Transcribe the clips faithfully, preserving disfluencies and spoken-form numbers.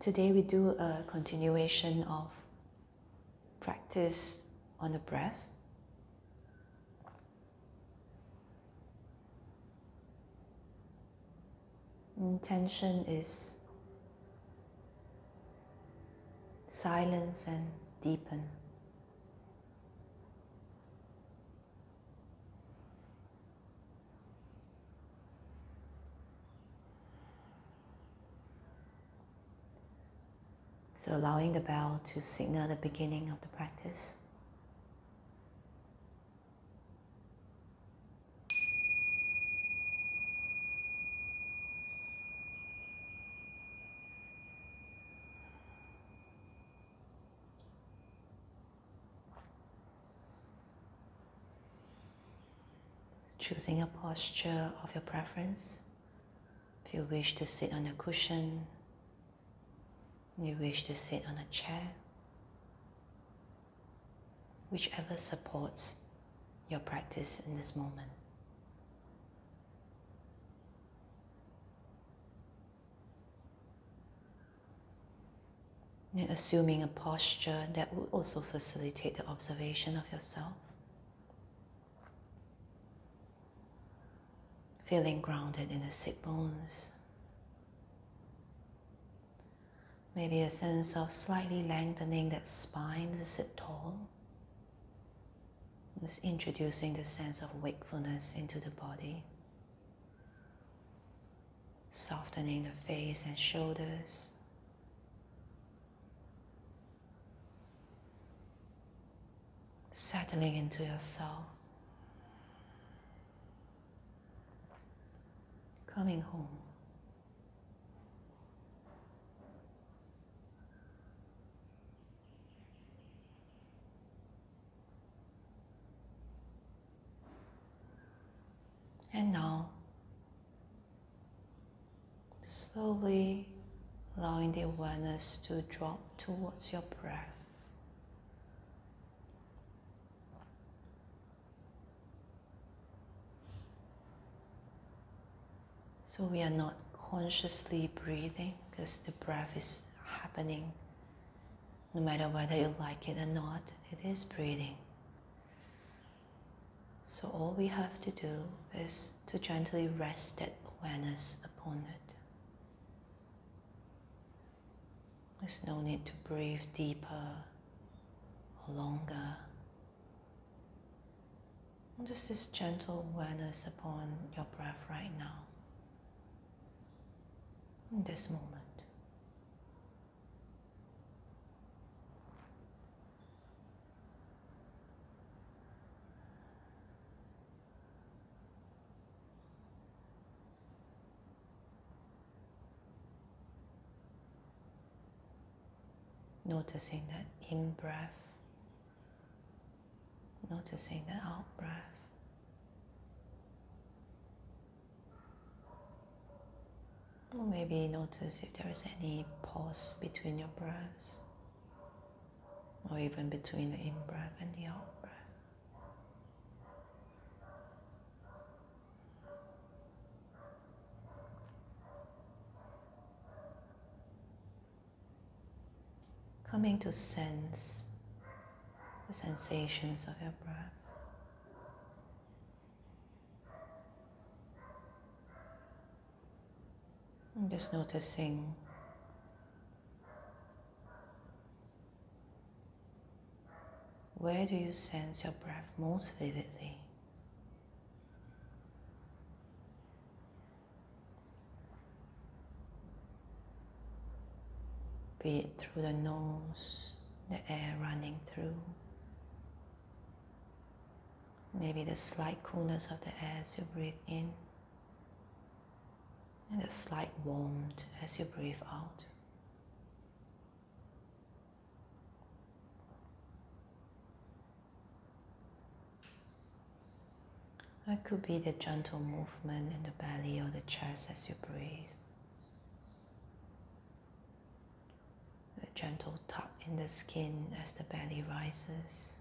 today we do a continuation of practice on the breath. Intention is silence and deepen. So allowing the bell to signal the beginning of the practice. Choosing a posture of your preference. If you wish to sit on a cushion, you wish to sit on a chair, whichever supports your practice in this moment. And assuming a posture that would also facilitate the observation of yourself. Feeling grounded in the sit bones. Maybe a sense of slightly lengthening that spine to sit tall. Just introducing the sense of wakefulness into the body. Softening the face and shoulders. Settling into yourself. Coming home. And now, slowly allowing the awareness to drop towards your breath. So we are not consciously breathing because the breath is happening. No matter whether you like it or not, it is breathing. So all we have to do is to gently rest that awareness upon it. There's no need to breathe deeper or longer. Just this gentle awareness upon your breath right now, in this moment. Noticing that in-breath, noticing that out-breath. Or maybe notice if there is any pause between your breaths, or even between the in-breath and the out-breath. Coming to sense the sensations of your breath. And just noticing where do you sense your breath most vividly. Be it through the nose, the air running through, maybe the slight coolness of the air as you breathe in, and the slight warmth as you breathe out. It could be the gentle movement in the belly or the chest as you breathe. Gentle tug in the skin as the belly rises,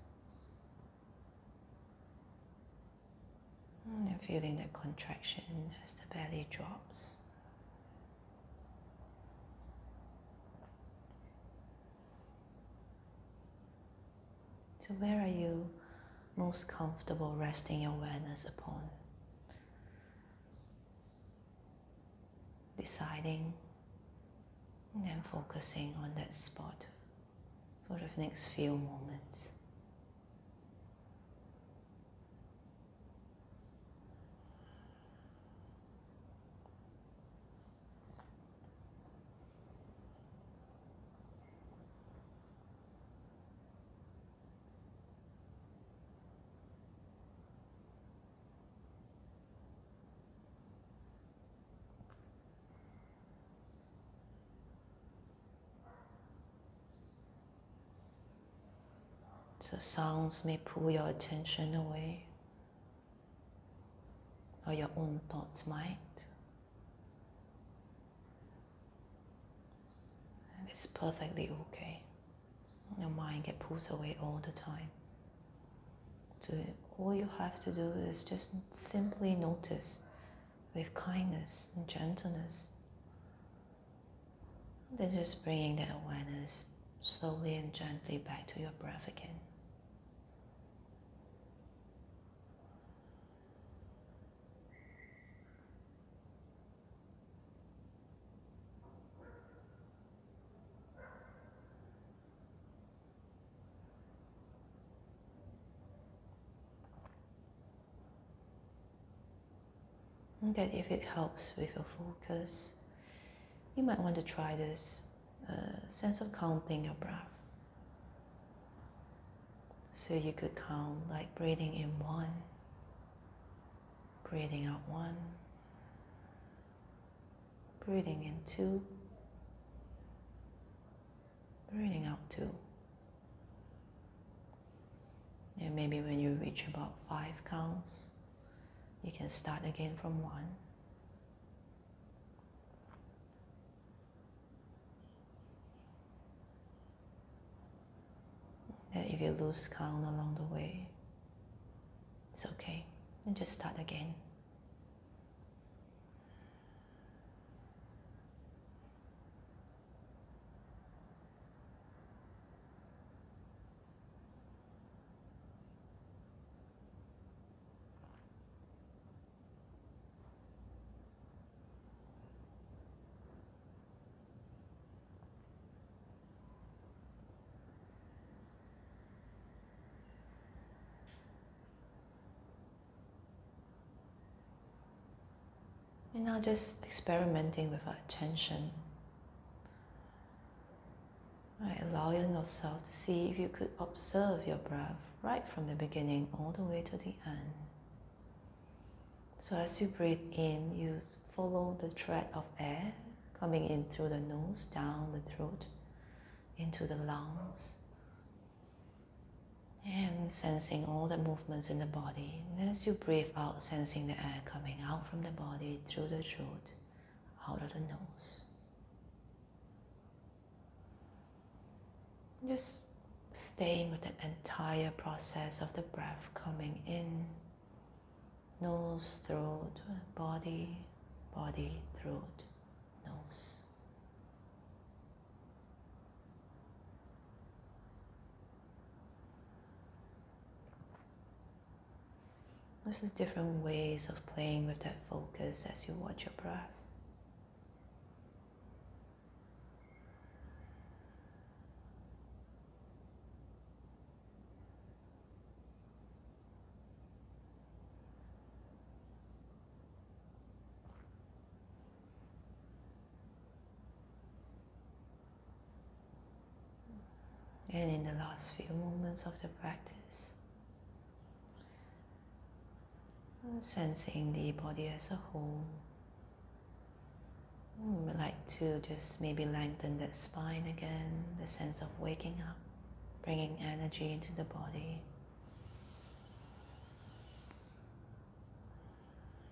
and feeling that contraction as the belly drops. So where are you most comfortable resting your awareness upon? Deciding and then focusing on that spot for the next few moments. So sounds may pull your attention away, or your own thoughts might. And it's perfectly okay. Your mind gets pulled away all the time. So all you have to do is just simply notice with kindness and gentleness. Then just bringing that awareness slowly and gently back to your breath again. Okay, if it helps with your focus, you might want to try this uh, sense of counting your breath. So you could count like breathing in one, breathing out one, breathing in two, breathing out two. And maybe when you reach about five counts, you can start again from one. And if you lose count along the way, it's okay. And just start again. And now just experimenting with our attention. Right, allowing yourself to see if you could observe your breath right from the beginning all the way to the end. So as you breathe in, you follow the thread of air coming in through the nose, down the throat, into the lungs. And sensing all the movements in the body. And as you breathe out, sensing the air coming out from the body, through the throat, out of the nose. Just staying with the entire process of the breath coming in. Nose, throat, body, body, throat, nose. There's different ways of playing with that focus as you watch your breath. And in the last few moments of the practice, sensing the body as a whole. We would like to just maybe lengthen that spine again, the sense of waking up, bringing energy into the body.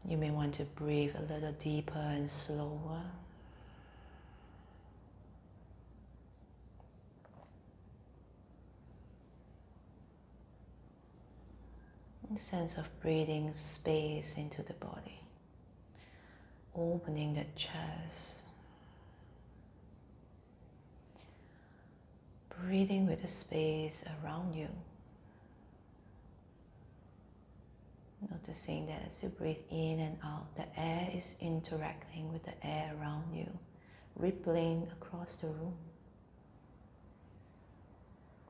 You may want to breathe a little deeper and slower. Sense of breathing space into the body, opening the chest, breathing with the space around you, Noticing that as you breathe in and out, the air is interacting with the air around you, rippling across the room,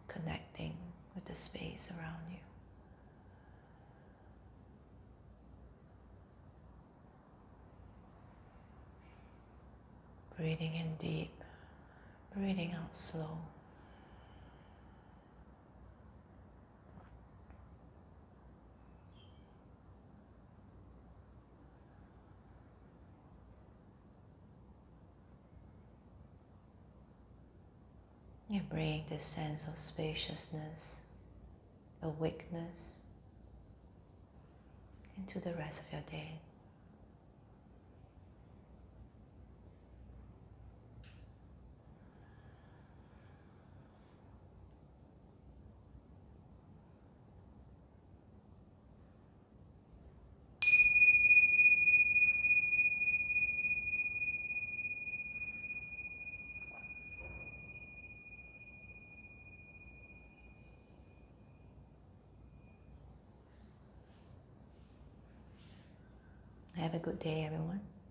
connecting with the space around you. Breathing in deep, breathing out slow. You bring this sense of spaciousness, awakeness into the rest of your day. Have a good day, everyone.